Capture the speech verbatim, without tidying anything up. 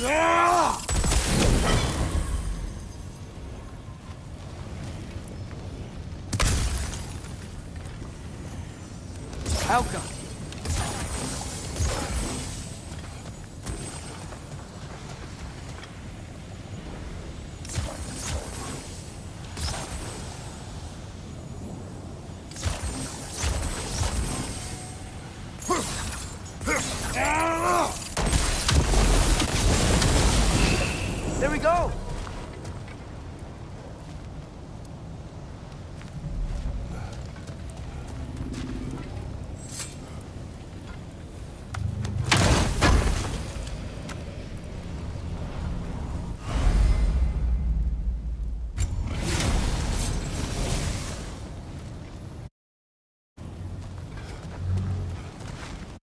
How come? There we go!